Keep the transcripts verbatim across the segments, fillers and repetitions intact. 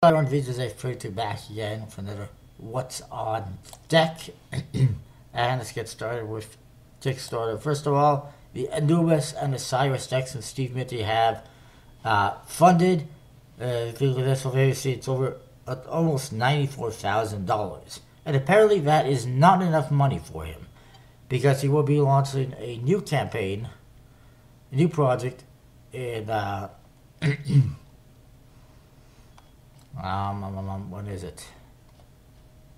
Hello everyone, vjose thirty-two back again for another What's On Deck. And let's get started with Kickstarter. First of all, the Anubis and the Cyrus Decks and Steve Minty have uh, funded. Uh, this will see it's over at almost ninety-four thousand dollars. And apparently that is not enough money for him, because he will be launching a new campaign, a new project in... Uh, Um, um, um, when is it?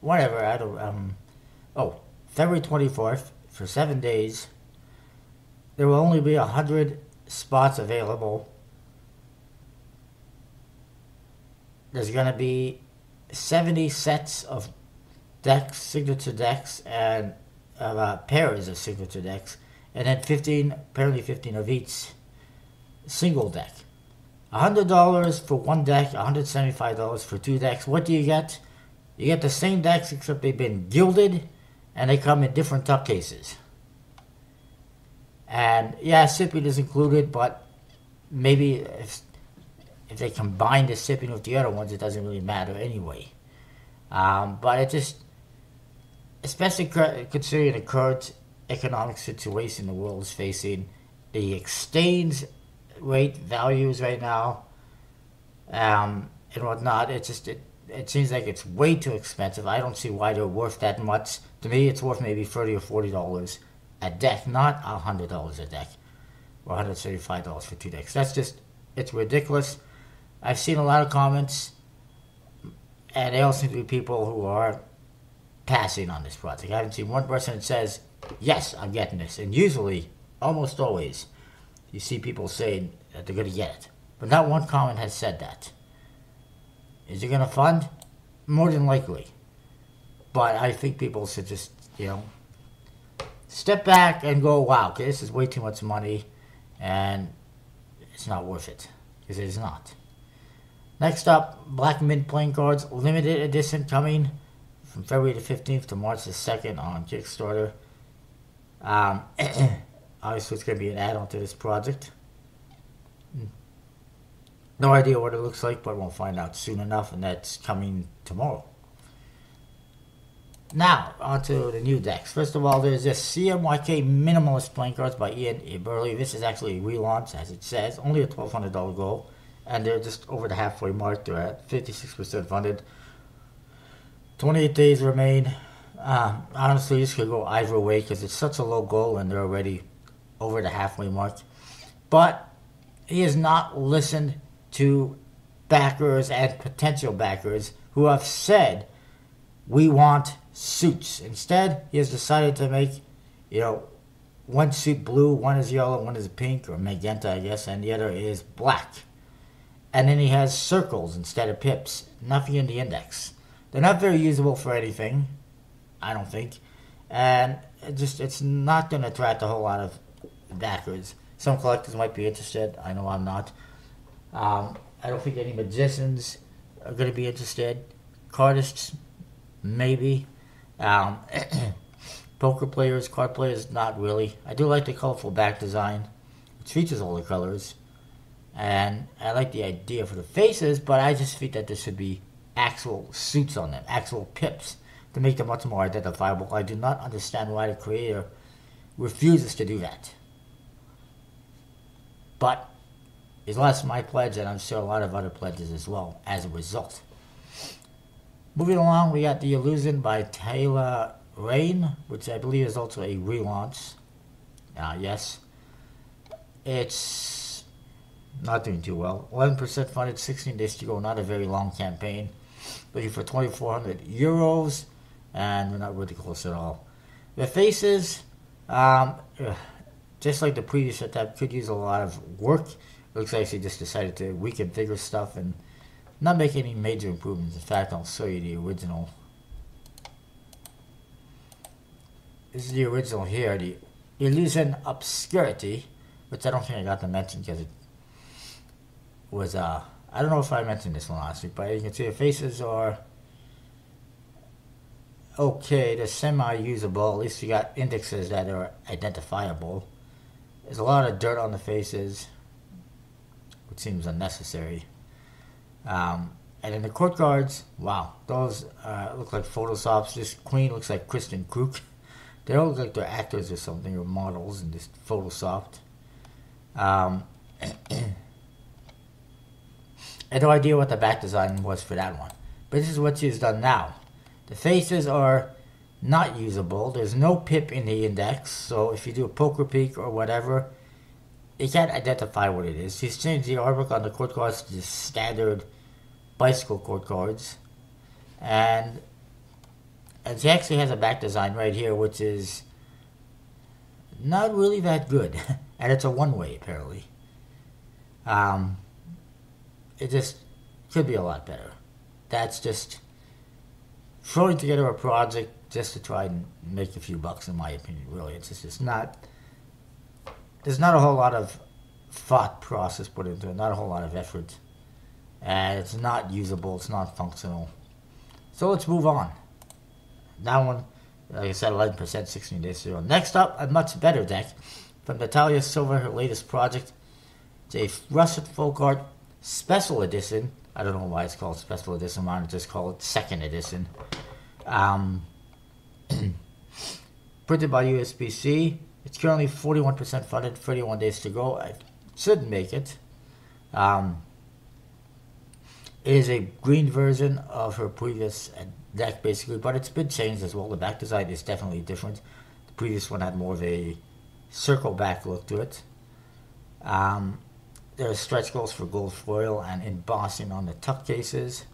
Whatever, I don't, um, oh, February twenty-fourth, for seven days, there will only be one hundred spots available. There's going to be seventy sets of decks, signature decks, and uh, pairs of signature decks, and then fifteen, apparently fifteen of each single deck. one hundred dollars for one deck, one hundred seventy-five dollars for two decks. What do you get? You get the same decks, except they've been gilded, and they come in different tuck cases. And yeah, shipping is included, but maybe if, if they combine the shipping with the other ones, it doesn't really matter anyway. Um, but it just, especially considering the current economic situation the world is facing, the exchange rate values right now um, and whatnot, it just it, it seems like it's way too expensive. I don't see why they're worth that much. To me, it's worth maybe thirty or forty dollars a deck, not one hundred dollars a deck or one hundred thirty-five dollars for two decks. That's just, it's ridiculous. I've seen a lot of comments, and they all seem to be people who are passing on this project. I haven't seen one person that says, yes, I'm getting this. And usually, almost always, you see people saying that they're going to get it. But not one comment has said that. Is it going to fund? More than likely. But I think people should just, you know, step back and go, wow, okay, this is way too much money, and it's not worth it. Because it is not. Next up, Black Mint Playing Cards, limited edition, coming from February the fifteenth to March the second on Kickstarter. Um... Obviously, it's going to be an add-on to this project. No idea what it looks like, but we'll find out soon enough, and that's coming tomorrow. Now, on to the new decks. First of all, there's this C M Y K Minimalist Playing Cards by Ian A. Burley. This is actually a relaunch, as it says, only a twelve hundred dollar goal, and they're just over the halfway mark. They're at fifty-six percent funded. twenty-eight days remain. Um, honestly, this could go either way, because it's such a low goal, and they're already over the halfway mark. But he has not listened to backers and potential backers who have said, we want suits. Instead, he has decided to make, you know, one suit blue, one is yellow, one is pink, or magenta, I guess, and the other is black. And then he has circles instead of pips. Nothing in the index. They're not very usable for anything, I don't think. And it just, it's not going to attract a whole lot of backwards. Some collectors might be interested. I know I'm not. Um, I don't think any magicians are going to be interested. Cardists, maybe. Um, poker players, card players, not really. I do like the colorful back design, which features all the colors. And I like the idea for the faces, but I just think that there should be actual suits on them, actual pips, to make them much more identifiable. I do not understand why the creator refuses to do that. But he's lost my pledge, and I'm sure a lot of other pledges as well as a result. Moving along, we got The Illusion by Taylor Rain, which I believe is also a relaunch. Ah, uh, yes. It's not doing too well. eleven percent funded, sixteen days to go, not a very long campaign. Looking for twenty-four hundred euros, and we're not really close at all. The faces, um, ugh, just like the previous attempt, could use a lot of work. Looks like she just decided to reconfigure stuff and not make any major improvements. In fact, I'll show you the original. This is the original here, the Illusion Obscurity, which I don't think I got to mention because it was, uh, I don't know if I mentioned this one last week, but you can see the faces are okay. They're semi-usable. At least you got indexes that are identifiable. There's a lot of dirt on the faces, which seems unnecessary. Um, And in the court guards, wow, those uh, look like photoshops. This queen looks like Kristen Kruek. They all look like they're actors or something, or models, and just photoshopped. Um, I had no idea what the back design was for that one. But this is what she's done now. The faces are not usable. There's no pip in the index, so if you do a poker peek or whatever, you can't identify what it is. She's changed the artwork on the court cards to just standard bicycle court cards. And, and she actually has a back design right here, which is not really that good. And it's a one-way, apparently. Um, it just could be a lot better. That's just throwing together a project just to try and make a few bucks, in my opinion, really. It's just, it's not, there's not a whole lot of thought process put into it, not a whole lot of effort. And it's not usable, it's not functional. So let's move on. That one, like I said, eleven percent, sixteen days zero. Next up, a much better deck. From Natalia Silver, her latest project. It's a Russian Folkart Special Edition. I don't know why it's called Special Edition. Why don't just call it Second Edition? Um, printed by U S P C. It's currently forty-one percent funded, thirty-one days to go. I should make it. Um, it is a green version of her previous deck, basically, but it's been changed as well. The back design is definitely different. The previous one had more of a circle back look to it. Um, there are stretch goals for gold foil and embossing on the tuck cases.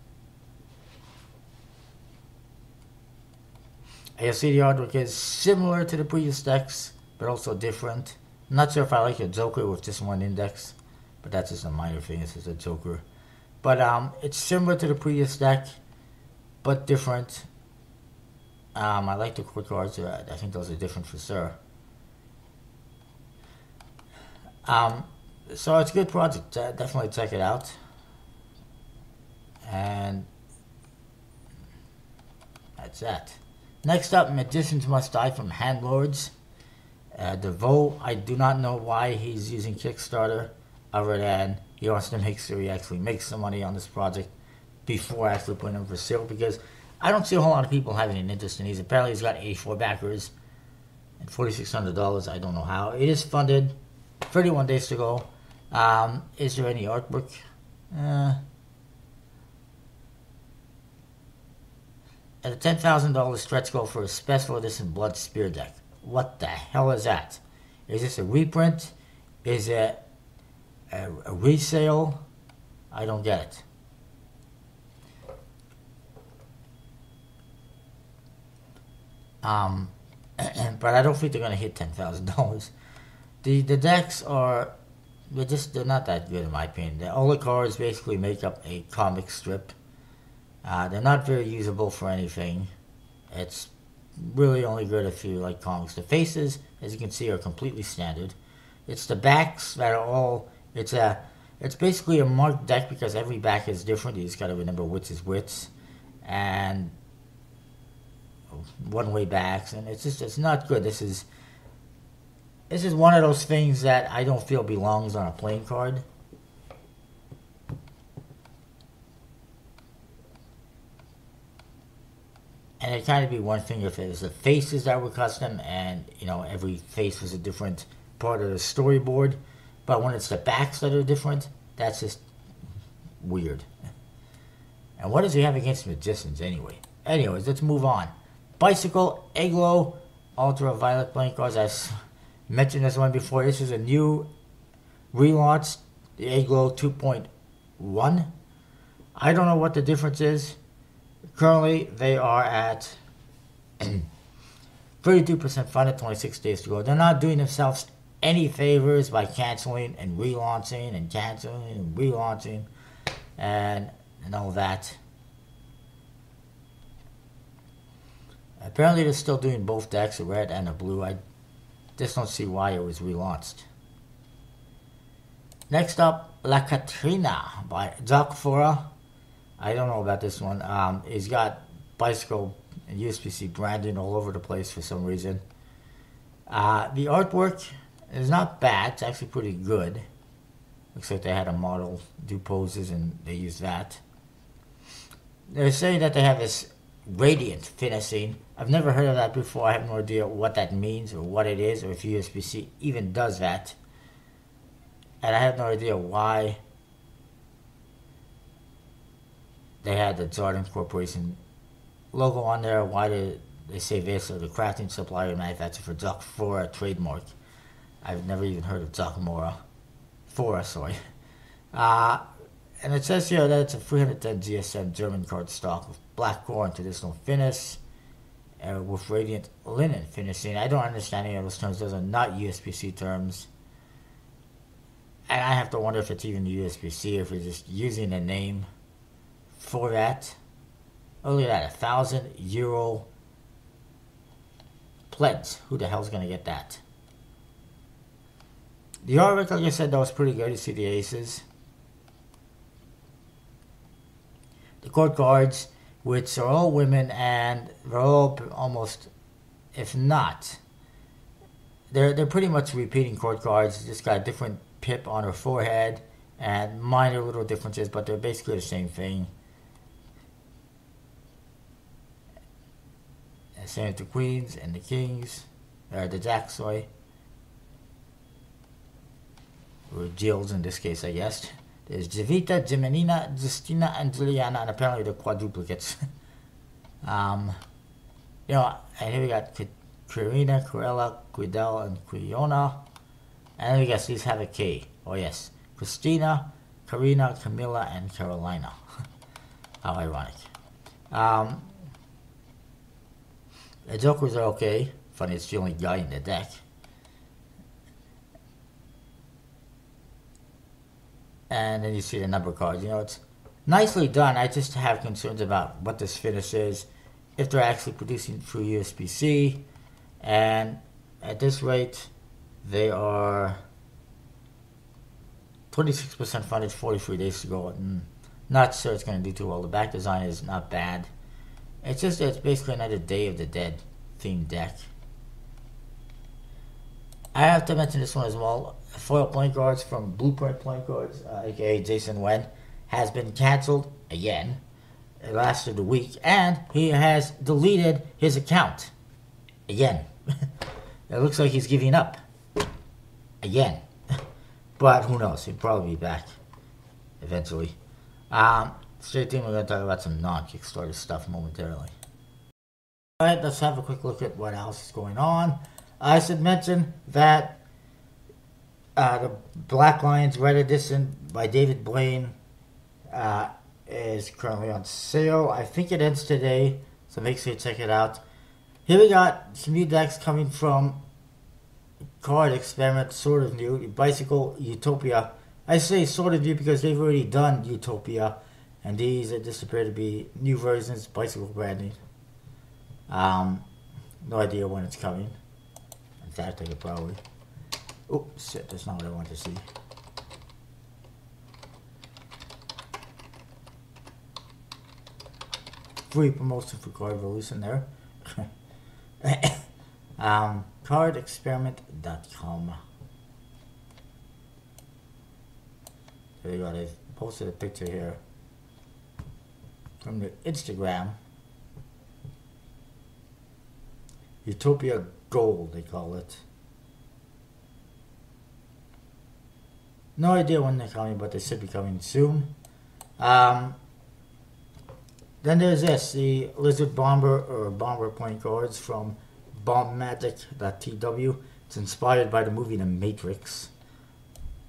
And you'll see the artwork is similar to the previous decks, but also different. I'm not sure if I like a Joker with just one index, but that's just a minor thing. This is a Joker. But um, it's similar to the previous deck, but different. Um, I like the court cards. I think those are different for sure. Um, so it's a good project, uh, definitely check it out. And that's that. Next up, Magicians Must Die from Handlords. Uh, DeVoe, I do not know why he's using Kickstarter, other than he wants to make sure he actually makes some money on this project before actually putting him for sale, because I don't see a whole lot of people having an interest in these. Apparently he's got eighty-four backers and forty-six hundred dollars, I don't know how. It is funded. thirty-one days to go. Um, is there any artwork? Uh, at a ten thousand dollar stretch goal for a special edition Blood Spear deck. What the hell is that? Is this a reprint? Is it a, a resale? I don't get it. Um, but I don't think they're going to hit ten thousand dollars. The, the decks are, they're just, they're not that good in my opinion. The, all the cards basically make up a comic strip. Uh, they're not very usable for anything. It's really only good if you like comics. The faces, as you can see, are completely standard. It's the backs that are all, it's a, it's basically a marked deck because every back is different. You just gotta remember which is which. And one-way backs, and it's just, it's not good. This is, This is one of those things that I don't feel belongs on a playing card. And it'd kind of be one thing if it was the faces that were custom and, you know, every face was a different part of the storyboard. But when it's the backs that are different, that's just weird. And what does he have against Magicians anyway? Anyways, let's move on. Bicycle Eglo Ultraviolet Playing Cards. That's... mentioned this one before. This is a new relaunch, the Eglo two point one. I don't know what the difference is. Currently, they are at thirty-two percent funded, twenty-six days to go. They're not doing themselves any favors by canceling and relaunching and canceling and relaunching and, and all that. Apparently, they're still doing both decks, a red and a blue. I just don't see why it was relaunched. Next up, La Katrina by Jacques Fura. I don't know about this one. Um, he's got bicycle and U S P C branding all over the place for some reason. Uh, the artwork is not bad. It's actually pretty good. Looks like they had a model do poses and they used that. They're saying that they have this radiant finessing. I've never heard of that before. I have no idea what that means or what it is or if U S B C even does that. And I have no idea why they had the Zardin Corporation logo on there. Why did they say this or the crafting supplier and manufacturer for Jacques Fura trademark? I've never even heard of Jacques Mora. Fura, sorry. Uh, and it says here that it's a three hundred ten G S M German card stock with black core and traditional finish uh, with radiant linen finishing. I don't understand any of those terms. Those are not U S P C terms. And I have to wonder if it's even the U S P C, if we're just using a name for that. Oh, look at that, a thousand euro pledge. Who the hell's gonna get that? The artwork, like I said, that was pretty good. You see the aces. The court guards, which are all women, and they're all almost, if not, they're they're pretty much repeating court guards. Just got a different pip on her forehead and minor little differences, but they're basically the same thing. And same with the queens and the kings, or the jacks, sorry, or jills in this case, I guess. There's Jevita, Jimenina, Justina, and Juliana, and apparently the quadruplicates. um, you know, and here we got Carina, Corella, Quidel, and Quiona. And I guess these have a K. Oh yes, Christina, Carina, Camilla, and Carolina. How ironic. Um, the jokers are okay. Funny, it's the only guy in the deck. And then you see the number cards. You know, it's nicely done. I just have concerns about what this finish is, if they're actually producing through U S P C, and at this rate, they are twenty-six percent funded forty-three days to go. And not sure it's going to do too well. The back design is not bad. It's just it's basically another Day of the Dead themed deck. I have to mention this one as well. Foil Playing Cards from Blueprint Playing Cards, uh, aka Jason Wen, has been cancelled again. It lasted a week, and he has deleted his account again. It looks like he's giving up again. But who knows? He'll probably be back eventually. Um, straight thing, we're going to talk about some non-Kickstarter stuff momentarily. Alright, let's have a quick look at what else is going on. I should mention that uh, the Black Lions Red Edition by David Blaine uh, is currently on sale. I think it ends today, so make sure you check it out. Here we got some new decks coming from Card Experiment, sort of new, Bicycle Utopia. I say sort of new because they've already done Utopia, and these are just appear to be new versions, Bicycle branding. Um, no idea when it's coming. That thing probably. Oh shit, that's not what I want to see. Free promotion for Card Revolution there. um, card experiment dot com. There you go, they've posted a picture here from the Instagram. Utopia Gold, they call it. No idea when they're coming, but they should be coming soon. Um, then there's this, the Lizard Bomber or Bomber Playing Cards from bomb magic dot t w. It's inspired by the movie The Matrix.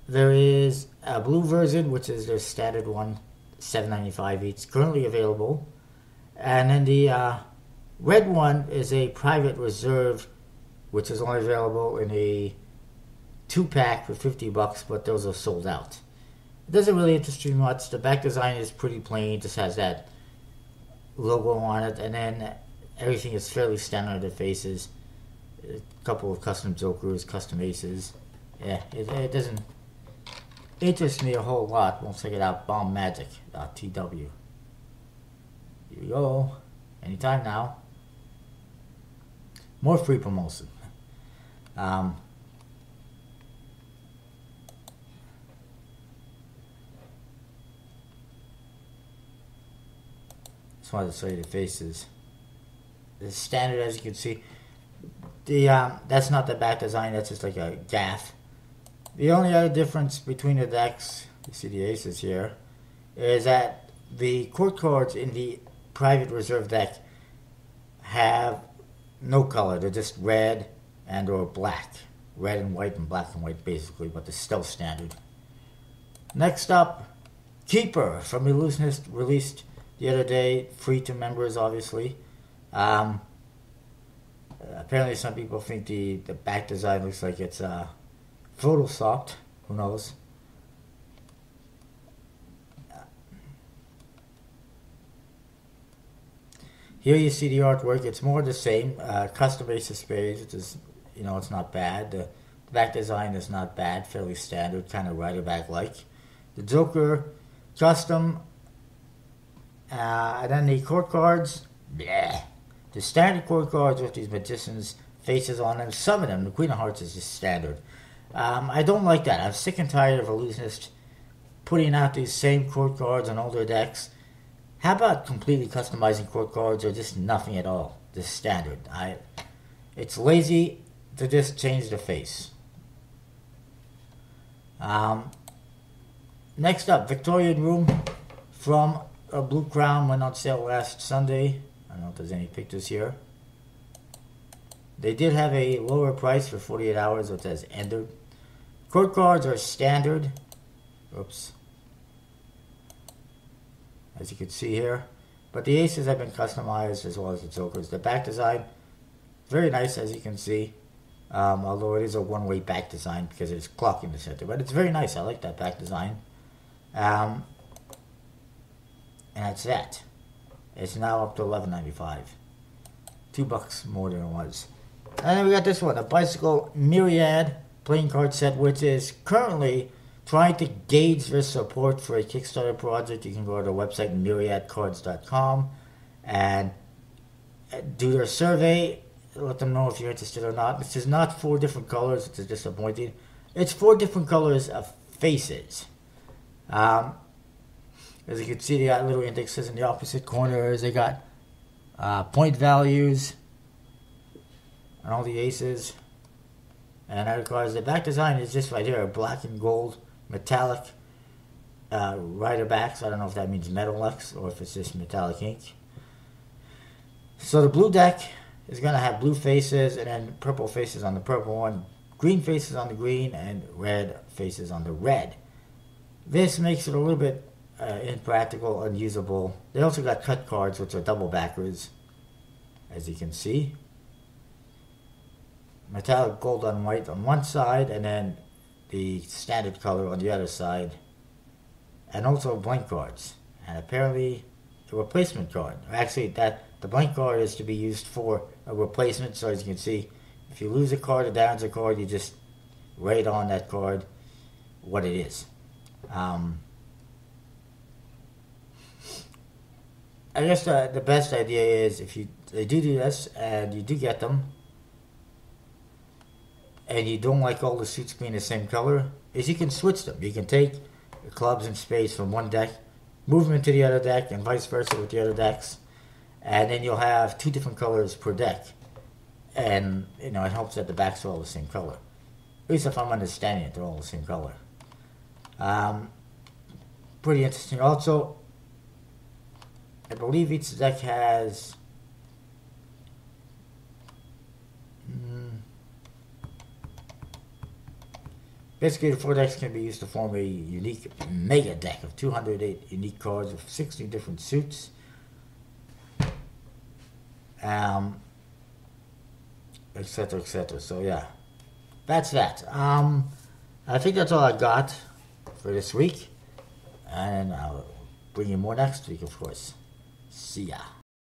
There is a blue version, which is their standard one, seven ninety-five each, currently available. And then the uh, red one is a private reserve, which is only available in a two-pack for fifty bucks, but those are sold out. It doesn't really interest me much. The back design is pretty plain, just has that logo on it, and then everything is fairly standard. The faces, a couple of custom jokers, custom aces. Yeah, it, it doesn't interest me a whole lot. Won't check it out. bomb magic dot t w. Here we go. Anytime now. More free promotion. Um, Just wanted to show you the faces. The standard, as you can see, the um, that's not the back design. That's just like a gaff. The only other difference between the decks, you see the aces here, is that the court cards in the private reserve deck have no color. They're just red and or black. Red and white and black and white, basically, but they're still standard. Next up, Keeper from Illusionist, released the other day, free to members, obviously. Um, apparently some people think the, the back design looks like it's uh, photoshopped. Who knows? Here you see the artwork. It's more the same. Uh, custom ace of spades, which is, you know, it's not bad. The back design is not bad. Fairly standard, kind of rider-back-like. The Joker, custom. Uh, and then the court cards. Bleh. The standard court cards with these magicians' faces on them. Some of them, the Queen of Hearts is just standard. Um, I don't like that. I'm sick and tired of Illusionists putting out these same court cards on all their decks. How about completely customizing court cards or just nothing at all? Just standard. I, it's lazy to just change the face. Um, next up, Victorian Room from a Blue Crown, went on sale last Sunday. I don't know if there's any pictures here. They did have a lower price for forty-eight hours, which has ended. Court cards are standard. Oops. As you can see here. But the aces have been customized, as well as the jokers. The back design, very nice, as you can see. Um, although it is a one-way back design because it's clock in the center. But it's very nice. I like that back design. Um, and that's that. It's now up to eleven ninety-five. Two bucks more than it was. And then we got this one, a Bicycle Myriad playing card set, which is currently trying to gauge their support for a Kickstarter project. You can go to the website myriad cards dot com and do their survey. Let them know if you're interested or not. This is not four different colors, which is disappointing. It's four different colors of faces. Um, as you can see, they got little indexes in the opposite corners. They got uh, point values and all the aces. And other cards. The back design is just right here, black and gold. Metallic uh, rider backs. I don't know if that means Metalux or if it's just metallic ink. So the blue deck is going to have blue faces and then purple faces on the purple one, green faces on the green, and red faces on the red. This makes it a little bit uh, impractical, unusable. They also got cut cards, which are double backwards, as you can see. Metallic gold on white on one side, and then the standard color on the other side, and also blank cards, and apparently the replacement card. Actually, that the blank card is to be used for a replacement, so as you can see, if you lose a card or downs a card, you just write on that card what it is. Um, I guess the, the best idea is if you they do do this, and you do get them, and you don't like all the suits being the same color, is you can switch them. You can take the clubs and spades from one deck, move them into the other deck, and vice versa with the other decks, and then you'll have two different colors per deck. And, you know, it helps that the backs are all the same color. At least if I'm understanding it, they're all the same color. Um, pretty interesting. Also, I believe each deck has... Basically, the four decks can be used to form a unique mega deck of two hundred eight unique cards with sixteen different suits. Um, et cetera, et cetera. So, yeah. That's that. Um, I think that's all I got for this week. And I'll bring you more next week, of course. See ya.